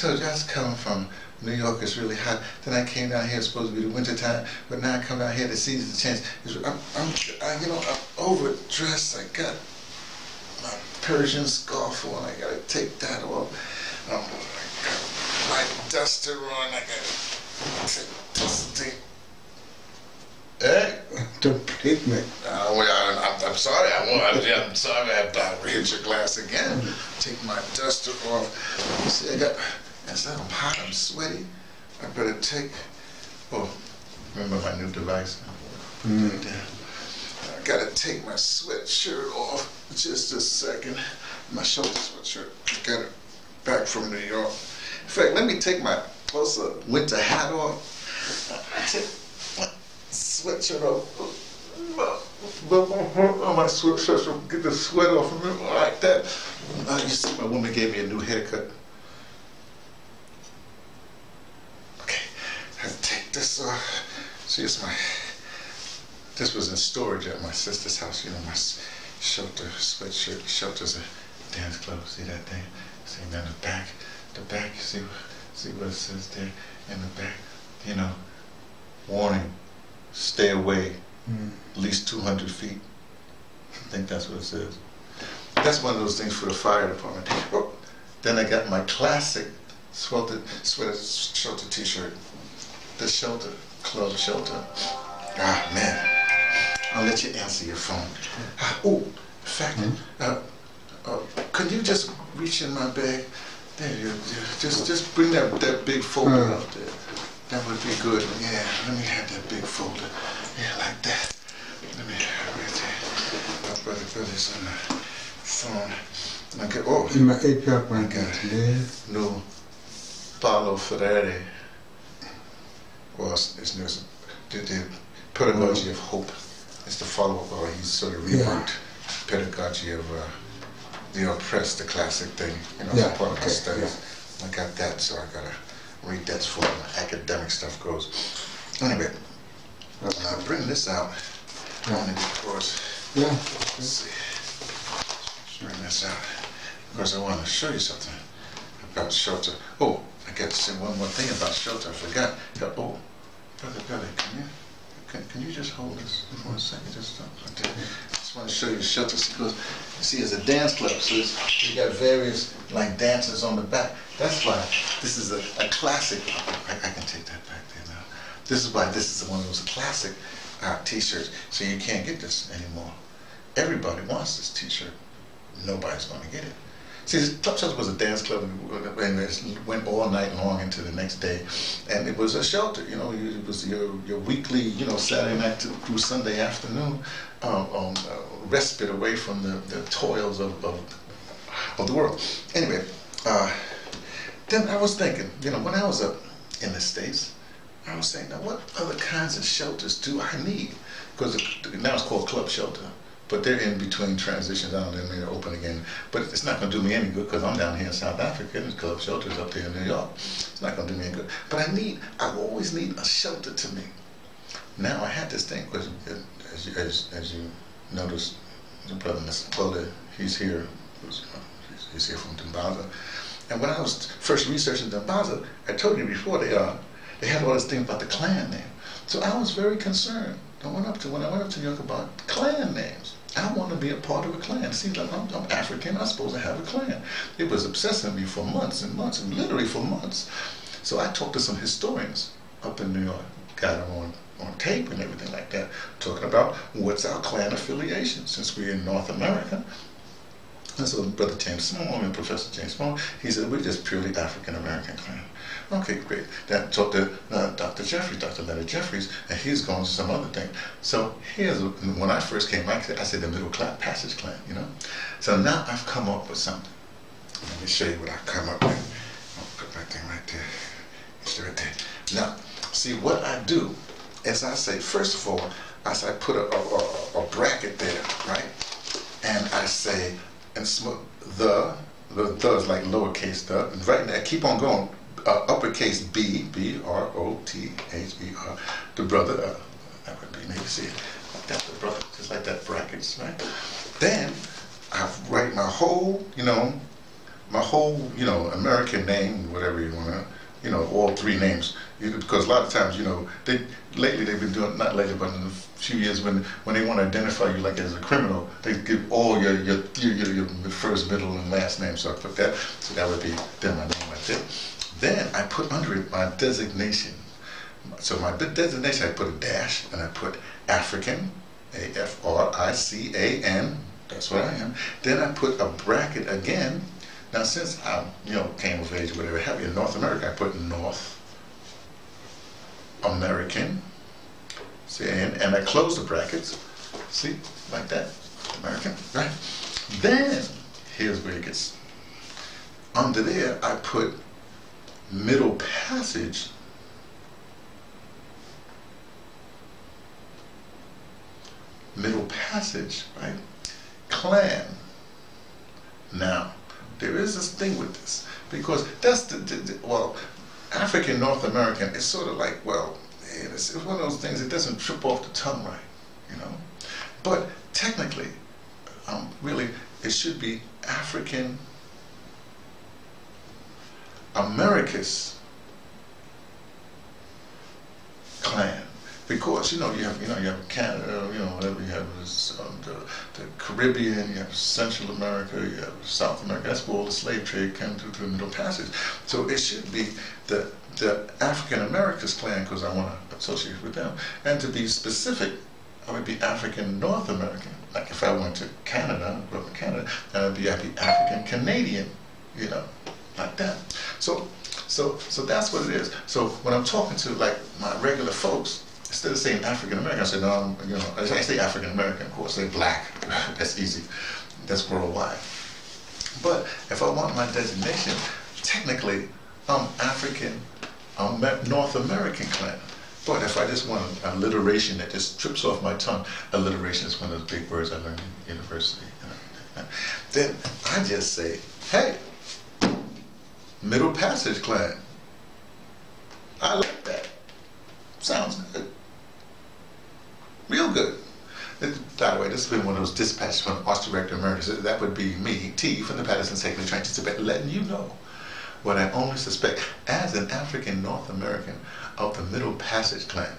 told you I was coming from New York, it's really hot. Then I came down here, it's supposed to be the winter time, but now I come down here to seize the chance. You know, I'm overdressed. I got my Persian scarf on, I gotta take that off. I got my duster on, I gotta take this thing. Don't beat me. I'm sorry, I'm sorry, I have to read your glass again. Take my duster off. You see, I got, instead I'm hot, I'm sweaty. I better take, oh, remember my new device? I gotta take my sweatshirt off, just a second. My shoulder sweatshirt, I got it back from New York. In fact, let me take my closer winter hat off. Sweatshirt off, my sweatshirt will get the sweat off of me like that. You see, my woman gave me a new haircut. Okay, I take this off. See, it's my, this was in storage at my sister's house, you know, my shelter sweatshirt. Shelter's a dance club, see that thing? See, now the back, you see what it says there in the back? You know, warning. Stay away, at least 200 feet. I think that's what it says. That's one of those things for the fire department. Oh, then I got my classic shelter t-shirt. The shelter, Club Shelter. Ah, man, I'll let you answer your phone. Oh, in fact, could you just reach in my bag? There you go, just bring that big folder up there. That would be good. Yeah, let me have that big folder. Yeah, like that. Let me have it right there. My brother's on the phone. Okay, oh. In my APR one. Yeah. No. Paulo Freire. Well, it's the pedagogy of hope. It's the follow-up, or he's sort of reworked pedagogy of the oppressed, the classic thing. You know, it's part of my studies. Yeah. I got that, so I gotta read that for my academic stuff goes. Anyway, I'll bring this out. Of course, let's see. Bring this out. Of course, I want to show you something about shelter. Oh, I got to say one more thing about shelter. I forgot. Oh, brother, can you just hold this for a second? Just stop right there. I just want to show you shelter because you see it's a dance club, so you got various like dancers on the back. That's why this is a classic. I can take that back there now. This is why this is one of those classic t-shirts. So you can't get this anymore. Everybody wants this t-shirt. Nobody's going to get it. See, the Club Shelter was a dance club, and it went all night long into the next day, and it was a shelter. You know, it was your weekly, you know, Saturday night through Sunday afternoon, respite away from the toils of the world. Anyway, then I was thinking, you know, when I was up in the States, I was saying, now what other kinds of shelters do I need? Because now it's called Club Shelter. But they're in between transitions. I don't know, they're open again. But it's not going to do me any good because I'm down here in South Africa and the Club Shelter's up there in New York. It's not going to do me any good. But I always need a shelter to me. Now I had this thing, because as you notice, your brother, Mr. Paulo, he's here from Dimbaza. And when I was first researching Dimbaza, I told you before they had all this thing about the clan name. So I was very concerned. When I went up to New York about clan names. I want to be a part of a clan. See, like I'm African, I'm supposed to have a clan. It was obsessing me for months and months, and literally for months. So I talked to some historians up in New York, got them on tape and everything like that, talking about what's our clan affiliation since we're in North America. And so Brother James Small, I mean Professor James Small, he said, we're just purely African-American clan. Okay, great. Then I talked to Dr. Jeffries, Dr. Leonard Jeffries, and he's going to some other thing. So when I first came back, I said the Middle Passage Clan, you know? So now I've come up with something. Let me show you what I've come up with. I'll put my thing right there. It's right there. Now, see, what I do is I say, first of all, I put a bracket there, right? And I say, and the is like lowercase the, and right now, I keep on going, uppercase B, B-R-O-T-H-E-R, the brother, that would be, maybe see it, like that, the brother, just like that, brackets, right? Then, I write my whole, you know, my whole, you know, American name, whatever you want to, you know, all three names, because a lot of times, you know, they've been doing, not lately, but in a few years, when they want to identify you like as a criminal, they give all your first, middle, and last name. So I put that, so that would be then my name right there. Then I put under it my designation. So my designation, I put a dash, and I put African, A-F-R-I-C-A-N, that's what I am. Then I put a bracket again. Now since I, you know, came of age, whatever have you, in North America, I put North American, see, and I close the brackets, see, like that, American, right? Then, here's where it gets, under there, I put Middle Passage right? Clan. Now, there is this thing with this, because that's the well, African, North American, it's sort of like, well, it's one of those things that doesn't trip off the tongue right, you know? But technically, really, it should be African, Americas Clan. Because, you know, you have Canada, you know, whatever, you have the Caribbean, you have Central America, you have South America. That's where all the slave trade came through the Middle Passage. So it should be the African Americas Clan, because I want to associate with them. And to be specific, I would be African North American. Like if I went to Canada, I grew up in Canada, then I'd be African Canadian, you know, like that. So that's what it is. So when I'm talking to like my regular folks, instead of saying African American, I said, no, you know, I say African American, of course, I say black. That's easy. That's worldwide. But if I want my designation, technically, I'm African, I'm North American Clan. But if I just want an alliteration that just trips off my tongue, alliteration is one of those big words I learned in university. Then I just say, hey, Middle Passage Clan. I like that. Sounds good. Real good. By the way, this has been one of those dispatches from ArtsDirector Emeritus. That would be me, T, from the Patterson's taking the train to Tibet, letting you know what I only suspect as an African North American of the Middle Passage Clan.